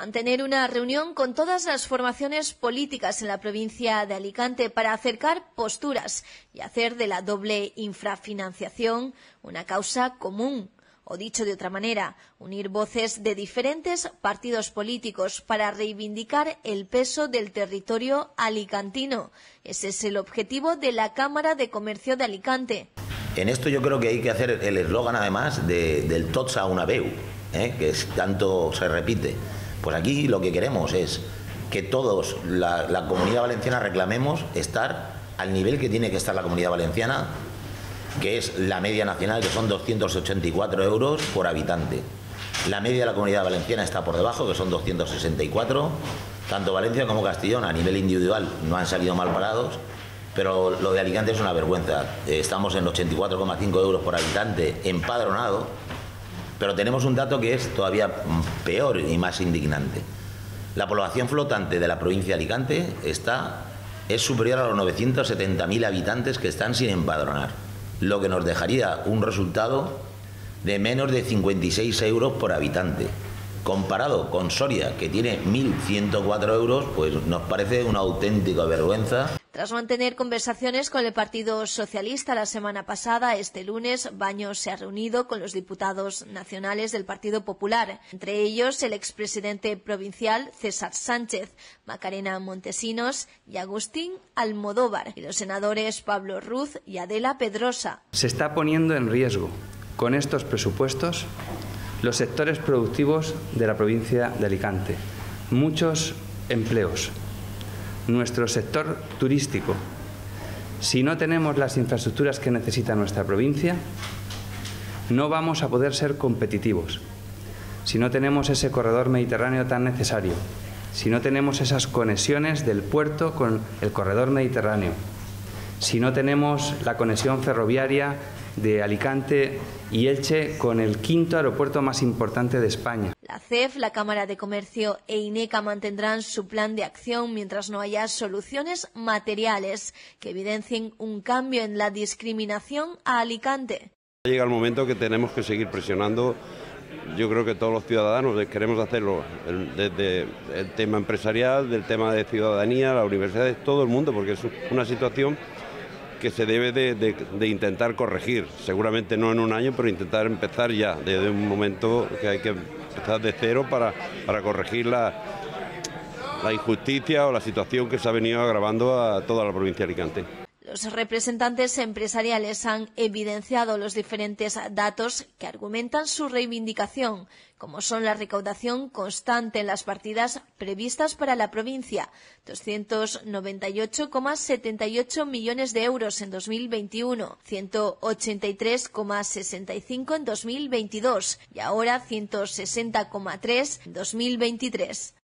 mantener una reunión con todas las formaciones políticas en la provincia de Alicante para acercar posturas y hacer de la doble infrafinanciación una causa común. O dicho de otra manera, unir voces de diferentes partidos políticos para reivindicar el peso del territorio alicantino. Ese es el objetivo de la Cámara de Comercio de Alicante. En esto yo creo que hay que hacer el eslogan además del Totsa Unabeu, que tanto se repite. Pues aquí lo que queremos es que todos, la comunidad valenciana, reclamemos estar al nivel que tiene que estar la comunidad valenciana, que es la media nacional, que son 284 euros por habitante. La media de la Comunidad Valenciana está por debajo, que son 264. Tanto Valencia como Castellón, a nivel individual, no han salido mal parados, pero lo de Alicante es una vergüenza. Estamos en 84,5 euros por habitante empadronado, pero tenemos un dato que es todavía peor y más indignante. La población flotante de la provincia de Alicante es superior a los 970.000 habitantes que están sin empadronar, lo que nos dejaría un resultado de menos de 56 euros por habitante. Comparado con Soria, que tiene 1.104 euros, pues nos parece una auténtica vergüenza. Tras mantener conversaciones con el Partido Socialista la semana pasada, este lunes Baño se ha reunido con los diputados nacionales del Partido Popular, entre ellos el expresidente provincial César Sánchez, Macarena Montesinos y Agustín Almodóvar, y los senadores Pablo Ruz y Adela Pedrosa. Se está poniendo en riesgo con estos presupuestos los sectores productivos de la provincia de Alicante, muchos empleos, nuestro sector turístico. Si no tenemos las infraestructuras que necesita nuestra provincia, no vamos a poder ser competitivos. Si no tenemos ese corredor mediterráneo tan necesario, si no tenemos esas conexiones del puerto con el corredor mediterráneo, si no tenemos la conexión ferroviaria de Alicante y Elche con el quinto aeropuerto más importante de España. La CEV, la Cámara de Comercio e INECA mantendrán su plan de acción mientras no haya soluciones materiales que evidencien un cambio en la discriminación a Alicante. Llega el momento que tenemos que seguir presionando. Yo creo que todos los ciudadanos queremos hacerlo, desde el tema empresarial, del tema de ciudadanía, las universidades, todo el mundo, porque es una situación que se debe de intentar corregir, seguramente no en un año, pero intentar empezar ya, desde un momento que hay que empezar de cero para corregir la injusticia o la situación que se ha venido agravando a toda la provincia de Alicante. Los representantes empresariales han evidenciado los diferentes datos que argumentan su reivindicación, como son la recaudación constante en las partidas previstas para la provincia, 298,78 millones de euros en 2021, 183,65 en 2022 y ahora 160,3 en 2023.